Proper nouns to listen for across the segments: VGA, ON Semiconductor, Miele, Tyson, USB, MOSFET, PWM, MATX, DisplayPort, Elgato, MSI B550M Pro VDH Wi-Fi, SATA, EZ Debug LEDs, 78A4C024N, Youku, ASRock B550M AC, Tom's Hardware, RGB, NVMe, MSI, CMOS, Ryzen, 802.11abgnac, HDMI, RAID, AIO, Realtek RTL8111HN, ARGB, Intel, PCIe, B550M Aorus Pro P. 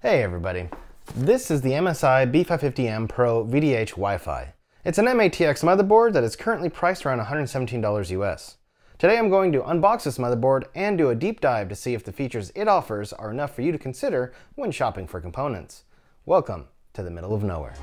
Hey everybody, this is the MSI B550M Pro VDH Wi-Fi. It's an MATX motherboard that is currently priced around $117 US. Today I'm going to unbox this motherboard and do a deep dive to see if the features it offers are enough for you to consider when shopping for components. Welcome to the middle of nowhere.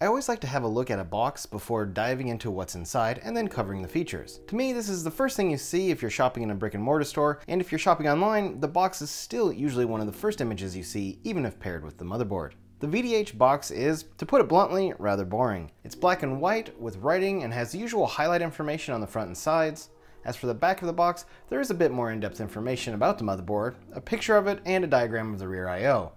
I always like to have a look at a box before diving into what's inside and then covering the features. To me, this is the first thing you see if you're shopping in a brick and mortar store, and if you're shopping online, the box is still usually one of the first images you see, even if paired with the motherboard. The VDH box is, to put it bluntly, rather boring. It's black and white with writing and has the usual highlight information on the front and sides. As for the back of the box, there is a bit more in-depth information about the motherboard, a picture of it, and a diagram of the rear I/O.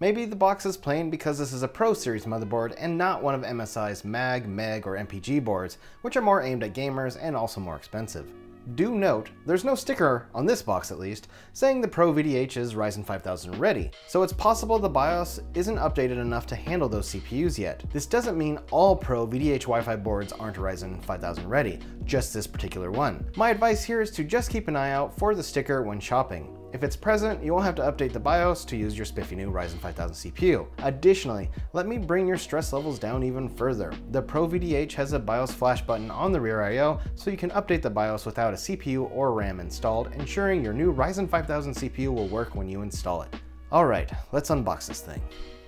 Maybe the box is plain because this is a Pro Series motherboard and not one of MSI's MAG, MEG, or MPG boards, which are more aimed at gamers and also more expensive. Do note, there's no sticker, on this box at least, saying the Pro VDH is Ryzen 5000 ready, so it's possible the BIOS isn't updated enough to handle those CPUs yet. This doesn't mean all Pro VDH Wi-Fi boards aren't Ryzen 5000 ready, just this particular one. My advice here is to just keep an eye out for the sticker when shopping. If it's present, you won't have to update the BIOS to use your spiffy new Ryzen 5000 CPU. Additionally, let me bring your stress levels down even further. The Pro VDH has a BIOS flash button on the rear I/O, so you can update the BIOS without a CPU or RAM installed, ensuring your new Ryzen 5000 CPU will work when you install it. Alright, let's unbox this thing.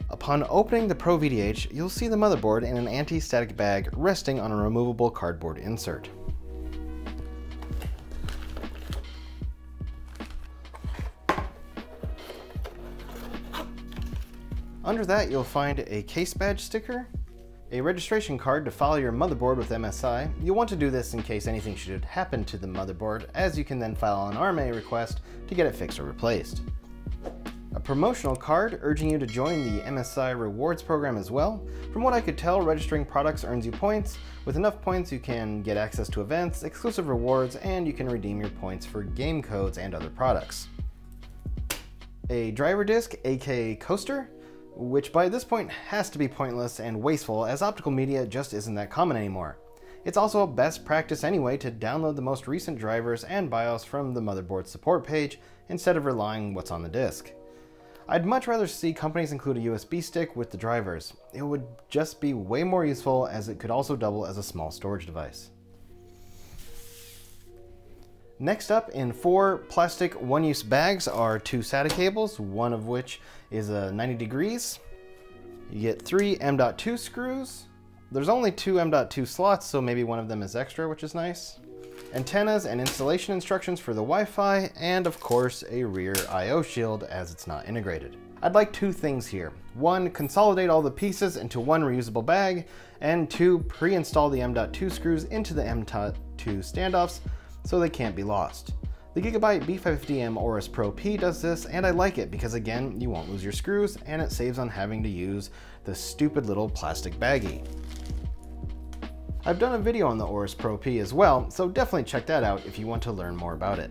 Upon opening the Pro VDH, you'll see the motherboard in an anti-static bag resting on a removable cardboard insert. Under that, you'll find a case badge sticker, a registration card to file your motherboard with MSI. You'll want to do this in case anything should happen to the motherboard, as you can then file an RMA request to get it fixed or replaced. A promotional card urging you to join the MSI rewards program as well. From what I could tell, registering products earns you points. With enough points, you can get access to events, exclusive rewards, and you can redeem your points for game codes and other products. A driver disc, aka coaster, which by this point has to be pointless and wasteful, as optical media just isn't that common anymore. It's also best practice anyway to download the most recent drivers and BIOS from the motherboard support page instead of relying on what's on the disk. I'd much rather see companies include a USB stick with the drivers. It would just be way more useful, as it could also double as a small storage device. Next up, in four plastic one-use bags are two SATA cables, one of which is 90 degrees. You get three M.2 screws. There's only two M.2 slots, so maybe one of them is extra, which is nice. Antennas and installation instructions for the Wi-Fi, and of course a rear I/O shield, as it's not integrated. I'd like two things here. One, consolidate all the pieces into one reusable bag, and two, pre-install the M.2 screws into the M.2 standoffs, so they can't be lost. The Gigabyte B550M Aorus Pro P does this, and I like it because, again, you won't lose your screws and it saves on having to use the stupid little plastic baggie. I've done a video on the Aorus Pro P as well, so definitely check that out if you want to learn more about it.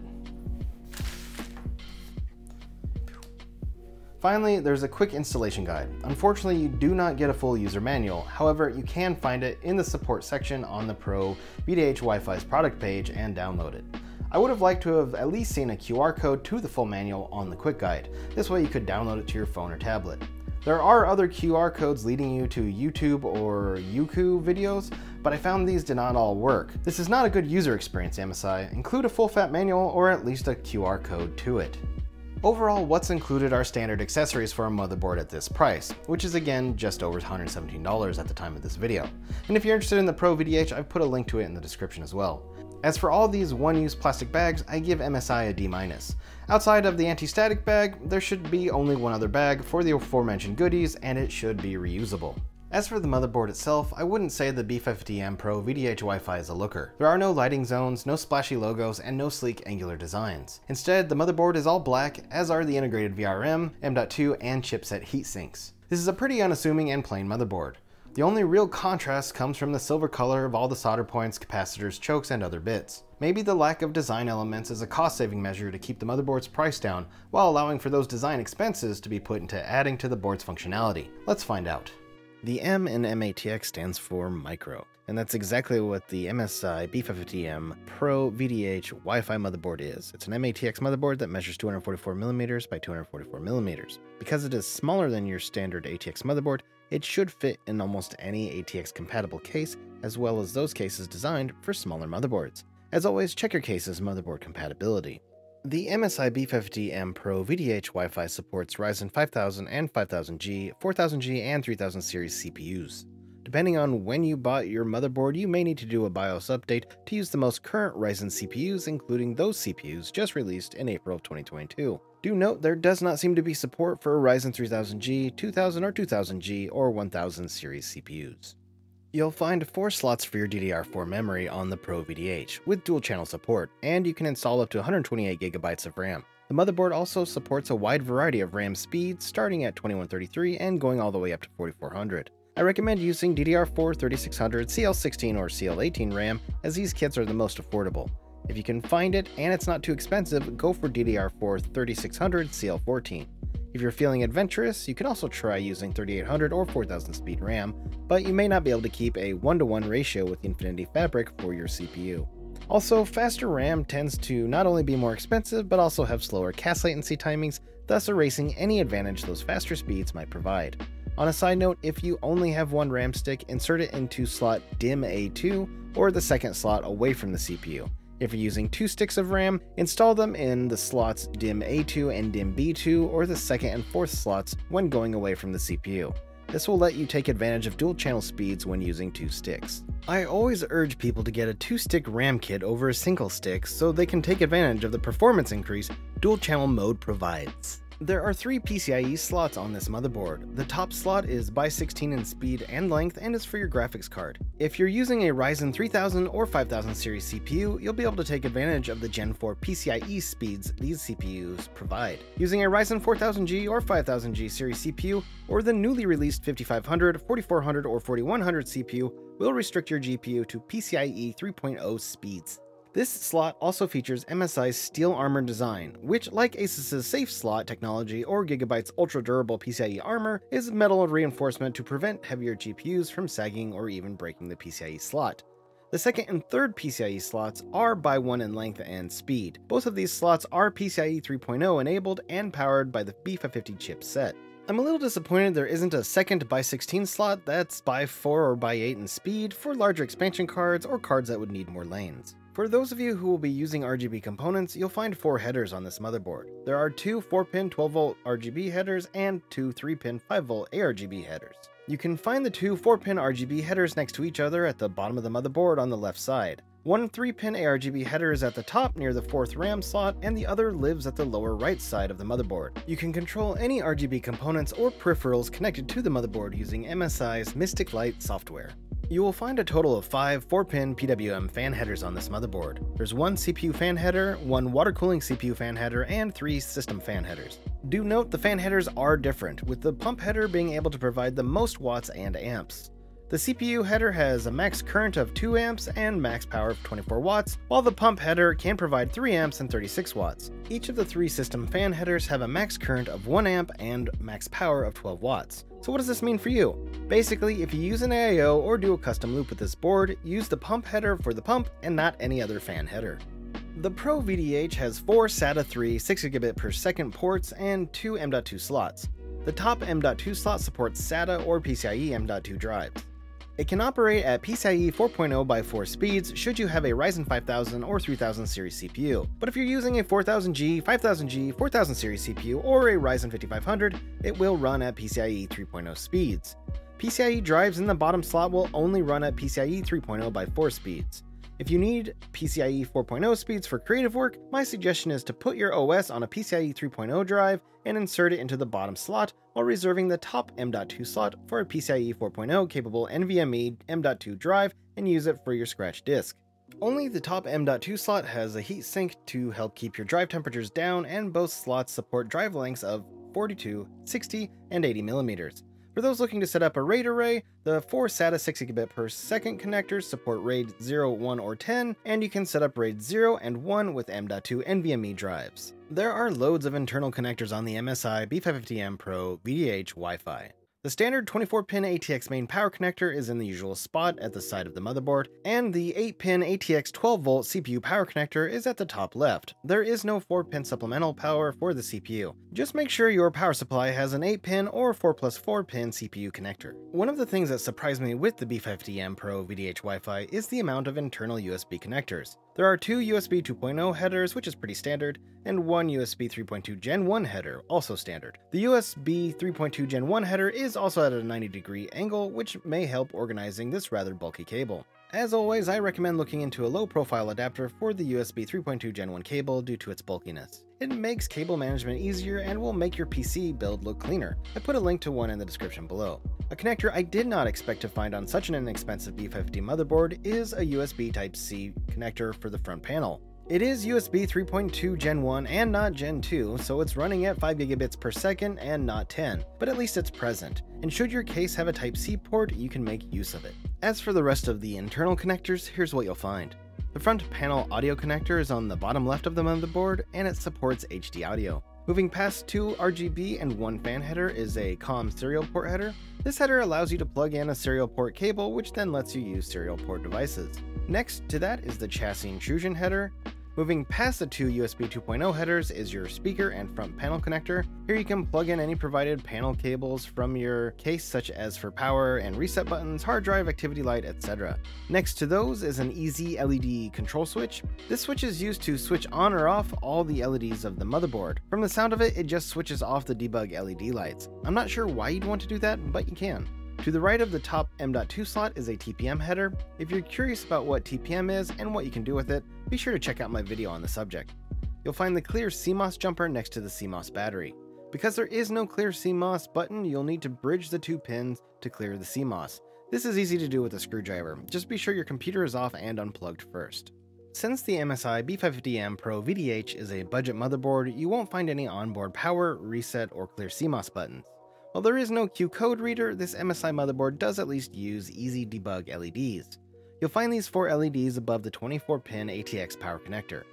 Finally, there's a quick installation guide. Unfortunately, you do not get a full user manual. However, you can find it in the support section on the Pro VDH Wi-Fi's product page and download it. I would have liked to have at least seen a QR code to the full manual on the quick guide. This way you could download it to your phone or tablet. There are other QR codes leading you to YouTube or Youku videos, but I found these did not all work. This is not a good user experience, MSI. Include a full-fat manual or at least a QR code to it. Overall, what's included are standard accessories for a motherboard at this price, which is again just over $117 at the time of this video. And if you're interested in the Pro VDH, I've put a link to it in the description as well. As for all these one-use plastic bags, I give MSI a D-. Outside of the anti-static bag, there should be only one other bag for the aforementioned goodies, and it should be reusable. As for the motherboard itself, I wouldn't say the B550M Pro VDH Wi-Fi is a looker. There are no lighting zones, no splashy logos, and no sleek angular designs. Instead, the motherboard is all black, as are the integrated VRM, M.2, and chipset heatsinks. This is a pretty unassuming and plain motherboard. The only real contrast comes from the silver color of all the solder points, capacitors, chokes, and other bits. Maybe the lack of design elements is a cost-saving measure to keep the motherboard's price down, while allowing for those design expenses to be put into adding to the board's functionality. Let's find out. The M in MATX stands for micro, and that's exactly what the MSI B550M Pro VDH Wi-Fi motherboard is. It's an MATX motherboard that measures 244mm by 244mm. Because it is smaller than your standard ATX motherboard, it should fit in almost any ATX-compatible case, as well as those cases designed for smaller motherboards. As always, check your case's motherboard compatibility. The MSI B550M Pro VDH Wi-Fi supports Ryzen 5000 and 5000G, 4000G, and 3000 series CPUs. Depending on when you bought your motherboard, you may need to do a BIOS update to use the most current Ryzen CPUs, including those CPUs just released in April of 2022. Do note there does not seem to be support for Ryzen 3000G, 2000 or 2000G, or 1000 series CPUs. You'll find 4 slots for your DDR4 memory on the Pro VDH, with dual channel support, and you can install up to 128GB of RAM. The motherboard also supports a wide variety of RAM speeds, starting at 2133 and going all the way up to 4400. I recommend using DDR4 3600, CL16 or CL18 RAM, as these kits are the most affordable. If you can find it and it's not too expensive, go for DDR4 3600, CL14. If you're feeling adventurous, you can also try using 3800 or 4000 speed RAM, but you may not be able to keep a 1-to-1 ratio with Infinity Fabric for your CPU. Also, faster RAM tends to not only be more expensive, but also have slower cast latency timings, thus erasing any advantage those faster speeds might provide. On a side note, if you only have one RAM stick, insert it into slot DIMM A2 or the second slot away from the CPU. If you're using 2 sticks of RAM, install them in the slots DIMM A2 and DIMM B2 or the second and fourth slots when going away from the CPU. This will let you take advantage of dual channel speeds when using 2 sticks. I always urge people to get a 2-stick RAM kit over a single stick so they can take advantage of the performance increase dual channel mode provides. There are 3 PCIe slots on this motherboard. The top slot is x16 in speed and length and is for your graphics card. If you're using a Ryzen 3000 or 5000 series CPU, you'll be able to take advantage of the Gen 4 PCIe speeds these CPUs provide. Using a Ryzen 4000G or 5000G series CPU or the newly released 5500, 4400 or 4100 CPU will restrict your GPU to PCIe 3.0 speeds. This slot also features MSI's steel armor design, which, like Asus's Safe Slot technology or Gigabyte's ultra-durable PCIe armor, is metal reinforcement to prevent heavier GPUs from sagging or even breaking the PCIe slot. The second and third PCIe slots are x1 in length and speed. Both of these slots are PCIe 3.0 enabled and powered by the B550 chipset. I'm a little disappointed there isn't a second x16 slot that's x4 or x8 in speed for larger expansion cards or cards that would need more lanes. For those of you who will be using RGB components, you'll find 4 headers on this motherboard. There are 2 4-pin 12V RGB headers and 2 3-pin 5V ARGB headers. You can find the 2 4-pin RGB headers next to each other at the bottom of the motherboard on the left side. One 3-pin ARGB header is at the top near the 4th RAM slot, and the other lives at the lower right side of the motherboard. You can control any RGB components or peripherals connected to the motherboard using MSI's Mystic Light software. You will find a total of 5 4-pin PWM fan headers on this motherboard. There's 1 CPU fan header, 1 water cooling CPU fan header, and 3 system fan headers. Do note the fan headers are different, with the pump header being able to provide the most watts and amps. The CPU header has a max current of 2 amps and max power of 24 watts, while the pump header can provide 3 amps and 36 watts. Each of the 3 system fan headers have a max current of 1 amp and max power of 12 watts. So what does this mean for you? Basically, if you use an AIO or do a custom loop with this board, use the pump header for the pump and not any other fan header. The Pro VDH has 4 SATA 3 6 Gbps ports and 2 M.2 slots. The top M.2 slot supports SATA or PCIe M.2 drives. It can operate at PCIe 4.0x4 speeds should you have a Ryzen 5000 or 3000 series CPU, but if you're using a 4000G, 5000G, 4000 series CPU, or a Ryzen 5500, it will run at PCIe 3.0 speeds. PCIe drives in the bottom slot will only run at PCIe 3.0x4 speeds. If you need PCIe 4.0 speeds for creative work, my suggestion is to put your OS on a PCIe 3.0 drive and insert it into the bottom slot while reserving the top M.2 slot for a PCIe 4.0 capable NVMe M.2 drive and use it for your scratch disk. Only the top M.2 slot has a heatsink to help keep your drive temperatures down, and both slots support drive lengths of 42, 60, and 80mm. For those looking to set up a RAID array, the 4 SATA 6 Gbps connectors support RAID 0, 1, or 10, and you can set up RAID 0 and 1 with M.2 NVMe drives. There are loads of internal connectors on the MSI B550M Pro VDH Wi-Fi. The standard 24-pin ATX main power connector is in the usual spot at the side of the motherboard, and the 8-pin ATX 12V CPU power connector is at the top left. There is no 4-pin supplemental power for the CPU. Just make sure your power supply has an 8-pin or 4+4-pin CPU connector. One of the things that surprised me with the B550M Pro VDH Wi-Fi is the amount of internal USB connectors. There are 2 USB 2.0 headers, which is pretty standard, and 1 USB 3.2 Gen 1 header, also standard. The USB 3.2 Gen 1 header is also at a 90-degree angle, which may help organizing this rather bulky cable. As always, I recommend looking into a low-profile adapter for the USB 3.2 Gen 1 cable due to its bulkiness. It makes cable management easier and will make your PC build look cleaner. I put a link to one in the description below. A connector I did not expect to find on such an inexpensive B550 motherboard is a USB Type-C connector for the front panel. It is USB 3.2 Gen 1 and not Gen 2, so it's running at 5 gigabits per second and not 10, but at least it's present. And should your case have a Type-C port, you can make use of it. As for the rest of the internal connectors, here's what you'll find. The front panel audio connector is on the bottom left of the motherboard, and it supports HD audio. Moving past 2 RGB and 1 fan header is a COM serial port header. This header allows you to plug in a serial port cable, which then lets you use serial port devices. Next to that is the chassis intrusion header. Moving past the 2 USB 2.0 headers is your speaker and front panel connector. Here you can plug in any provided panel cables from your case, such as for power and reset buttons, hard drive, activity light, etc. Next to those is an easy LED control switch. This switch is used to switch on or off all the LEDs of the motherboard. From the sound of it, it just switches off the debug LED lights. I'm not sure why you'd want to do that, but you can. To the right of the top M.2 slot is a TPM header. If you're curious about what TPM is and what you can do with it, be sure to check out my video on the subject. You'll find the clear CMOS jumper next to the CMOS battery. Because there is no clear CMOS button, you'll need to bridge the 2 pins to clear the CMOS. This is easy to do with a screwdriver. Just be sure your computer is off and unplugged first. Since the MSI B550M Pro VDH is a budget motherboard, you won't find any onboard power, reset, or clear CMOS buttons. While there is no Q code reader, this MSI motherboard does at least use easy debug LEDs. You'll find these 4 LEDs above the 24-pin ATX power connector.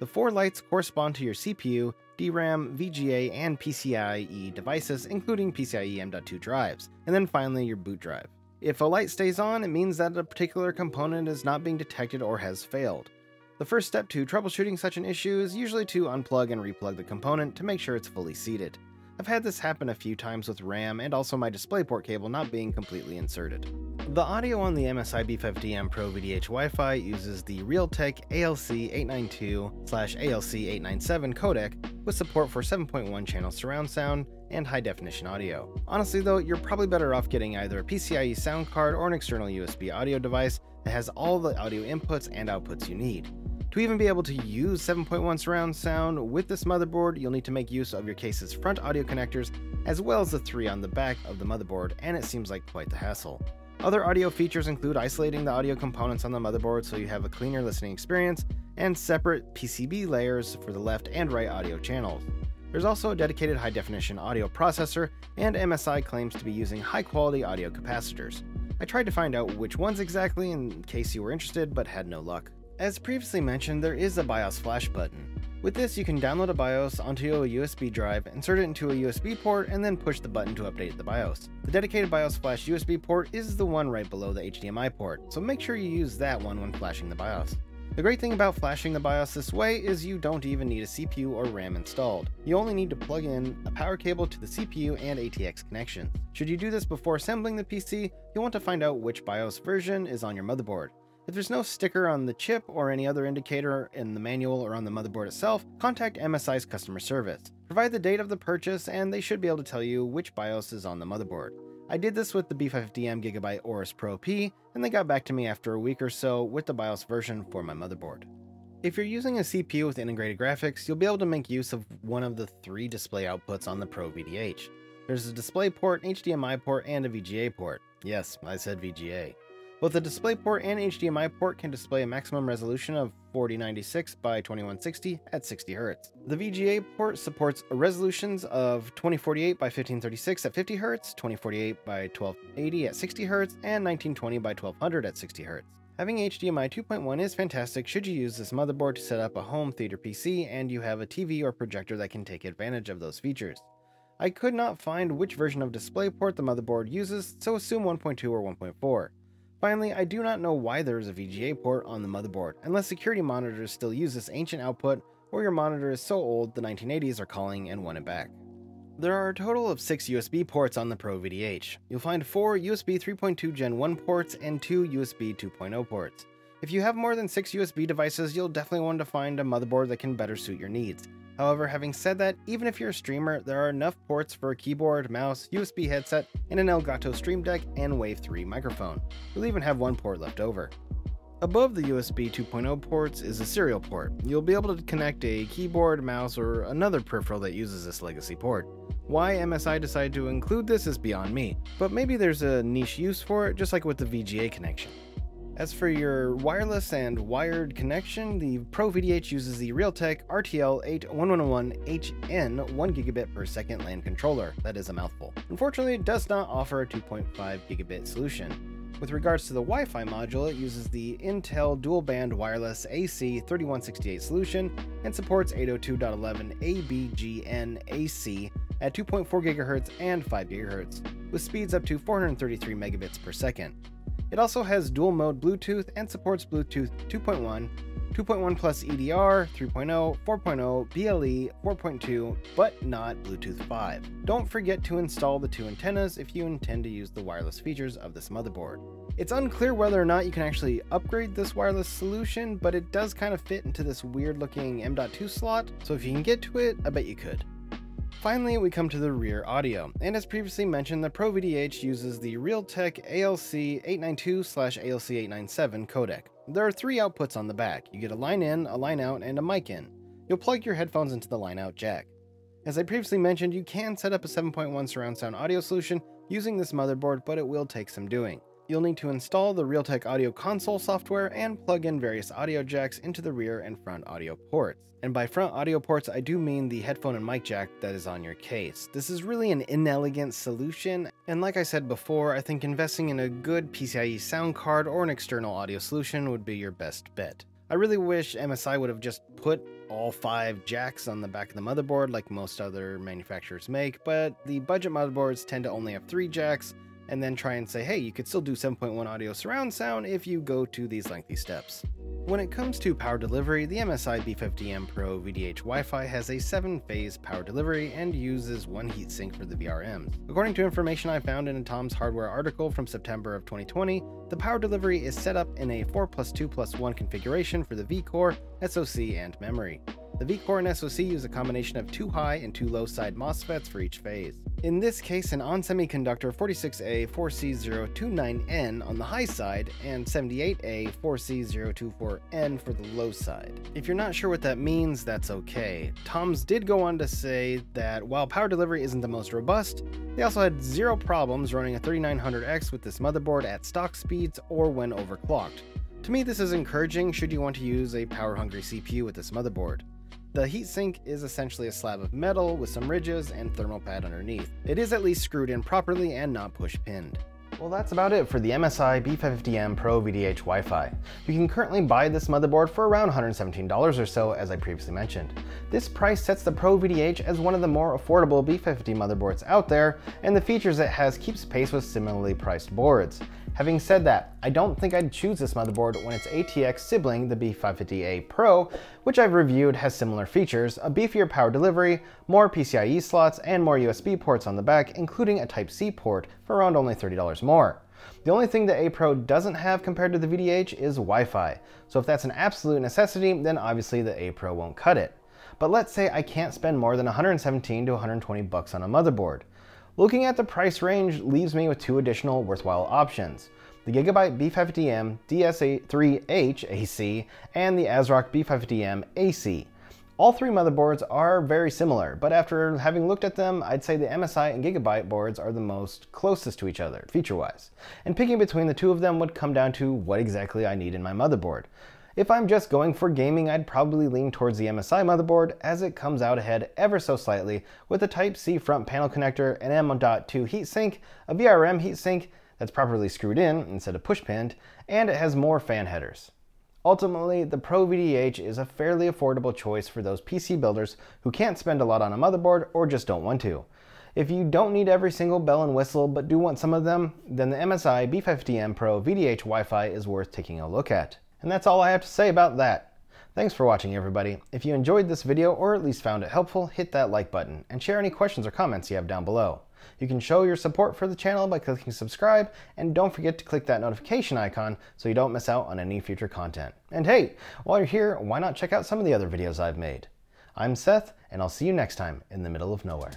The 4 lights correspond to your CPU, DRAM, VGA, and PCIe devices, including PCIe M.2 drives, and then finally your boot drive. If a light stays on, it means that a particular component is not being detected or has failed. The first step to troubleshooting such an issue is usually to unplug and replug the component to make sure it's fully seated. I've had this happen a few times with RAM and also my DisplayPort cable not being completely inserted. The audio on the MSI B550M Pro VDH Wi-Fi uses the Realtek ALC892/ALC897 codec with support for 7.1 channel surround sound and high definition audio. Honestly though, you're probably better off getting either a PCIe sound card or an external USB audio device that has all the audio inputs and outputs you need. To even be able to use 7.1 surround sound with this motherboard, you'll need to make use of your case's front audio connectors as well as the 3 on the back of the motherboard, and it seems like quite the hassle. Other audio features include isolating the audio components on the motherboard so you have a cleaner listening experience, and separate PCB layers for the left and right audio channels. There's also a dedicated high-definition audio processor, and MSI claims to be using high-quality audio capacitors. I tried to find out which ones exactly in case you were interested, but had no luck. As previously mentioned, there is a BIOS flash button. With this, you can download a BIOS onto a USB drive, insert it into a USB port, and then push the button to update the BIOS. The dedicated BIOS flash USB port is the one right below the HDMI port, so make sure you use that one when flashing the BIOS. The great thing about flashing the BIOS this way is you don't even need a CPU or RAM installed. You only need to plug in a power cable to the CPU and ATX connections. Should you do this before assembling the PC, you'll want to find out which BIOS version is on your motherboard. If there's no sticker on the chip or any other indicator in the manual or on the motherboard itself, contact MSI's customer service. Provide the date of the purchase and they should be able to tell you which BIOS is on the motherboard. I did this with the B550M Gigabyte Aorus Pro P, and they got back to me after a week or so with the BIOS version for my motherboard. If you're using a CPU with integrated graphics, you'll be able to make use of one of the 3 display outputs on the Pro VDH. There's a DisplayPort, HDMI port, and a VGA port. Yes, I said VGA. Both the DisplayPort and HDMI port can display a maximum resolution of 4096 by 2160 at 60Hz. The VGA port supports resolutions of 2048 by 1536 at 50Hz, 2048 by 1280 at 60Hz, and 1920 by 1200 at 60Hz. Having HDMI 2.1 is fantastic should you use this motherboard to set up a home theater PC and you have a TV or projector that can take advantage of those features. I could not find which version of DisplayPort the motherboard uses, so assume 1.2 or 1.4. Finally, I do not know why there is a VGA port on the motherboard, unless security monitors still use this ancient output, or your monitor is so old the 1980s are calling and want it back. There are a total of 6 USB ports on the Pro VDH. You'll find 4 USB 3.2 Gen 1 ports and 2 USB 2.0 ports. If you have more than 6 USB devices, you'll definitely want to find a motherboard that can better suit your needs. However, having said that, even if you're a streamer, there are enough ports for a keyboard, mouse, USB headset, and an Elgato Stream Deck and Wave 3 microphone. You'll even have one port left over. Above the USB 2.0 ports is a serial port. You'll be able to connect a keyboard, mouse, or another peripheral that uses this legacy port. Why MSI decided to include this is beyond me, but maybe there's a niche use for it, just like with the VGA connection. As for your wireless and wired connection, the Pro VDH uses the Realtek RTL8111HN 1 Gb per second LAN controller. That is a mouthful. Unfortunately, it does not offer a 2.5 gigabit solution. With regards to the Wi-Fi module, it uses the Intel dual-band wireless AC3168 solution and supports 802.11abgnac at 2.4 GHz and 5 GHz, with speeds up to 433 megabits per second. It also has dual-mode Bluetooth and supports Bluetooth 2.1, 2.1 plus EDR, 3.0, 4.0, BLE, 4.2, but not Bluetooth 5. Don't forget to install the 2 antennas if you intend to use the wireless features of this motherboard. It's unclear whether or not you can actually upgrade this wireless solution, but it does kind of fit into this weird looking M.2 slot, so if you can get to it, I bet you could. Finally, we come to the rear audio, and as previously mentioned, the Pro VDH uses the Realtek ALC892/ALC897 codec. There are 3 outputs on the back. You get a line in, a line out, and a mic in. You'll plug your headphones into the line out jack. As I previously mentioned, you can set up a 7.1 surround sound audio solution using this motherboard, but it will take some doing. You'll need to install the Realtek Audio Console software and plug in various audio jacks into the rear and front audio ports. And by front audio ports, I do mean the headphone and mic jack that is on your case. This is really an inelegant solution, and like I said before, I think investing in a good PCIe sound card or an external audio solution would be your best bet. I really wish MSI would have just put all 5 jacks on the back of the motherboard like most other manufacturers make, but the budget motherboards tend to only have 3 jacks, and then try and say, hey, you could still do 7.1 audio surround sound if you go to these lengthy steps. When it comes to power delivery, the MSI B550M Pro VDH Wi-Fi has a 7-phase power delivery and uses 1 heatsink for the VRMs. According to information I found in a Tom's Hardware article from September of 2020, the power delivery is set up in a 4+2+1 configuration for the vCore, SoC, and memory. The vCore and SoC use a combination of 2 high and 2 low side MOSFETs for each phase. In this case, an ON Semiconductor 46A4C029N on the high side and 78A4C024N for the low side. If you're not sure what that means, that's okay. Tom's did go on to say that while power delivery isn't the most robust, they also had 0 problems running a 3900X with this motherboard at stock speeds or when overclocked. To me, this is encouraging should you want to use a power-hungry CPU with this motherboard. The heatsink is essentially a slab of metal with some ridges and thermal pad underneath. It is at least screwed in properly and not push-pinned. Well, that's about it for the MSI B550M Pro VDH Wi-Fi. You can currently buy this motherboard for around $117 or so, as I previously mentioned. This price sets the Pro VDH as one of the more affordable B550 motherboards out there, and the features it has keeps pace with similarly priced boards. Having said that, I don't think I'd choose this motherboard when its ATX sibling, the B550A Pro, which I've reviewed, has similar features, a beefier power delivery, more PCIe slots, and more USB ports on the back, including a Type-C port for around only $30 more. The only thing the A Pro doesn't have compared to the VDH is Wi-Fi, so if that's an absolute necessity, then obviously the A Pro won't cut it. But let's say I can't spend more than $117 to $120 on a motherboard. Looking at the price range leaves me with 2 additional worthwhile options, the Gigabyte B550M DS3H AC and the ASRock B550M AC. All 3 motherboards are very similar, but after having looked at them, I'd say the MSI and Gigabyte boards are the most closest to each other, feature-wise, and picking between the 2 of them would come down to what exactly I need in my motherboard. If I'm just going for gaming, I'd probably lean towards the MSI motherboard as it comes out ahead ever so slightly with a Type-C front panel connector, an M.2 heatsink, a VRM heatsink that's properly screwed in instead of push-pinned, and it has more fan headers. Ultimately, the Pro VDH is a fairly affordable choice for those PC builders who can't spend a lot on a motherboard or just don't want to. If you don't need every single bell and whistle but do want some of them, then the MSI B550M Pro VDH Wi-Fi is worth taking a look at. And that's all I have to say about that. Thanks for watching, everybody. If you enjoyed this video or at least found it helpful, hit that like button and share any questions or comments you have down below. You can show your support for the channel by clicking subscribe, and don't forget to click that notification icon so you don't miss out on any future content. And hey, while you're here, why not check out some of the other videos I've made? I'm Seth, and I'll see you next time in the middle of nowhere.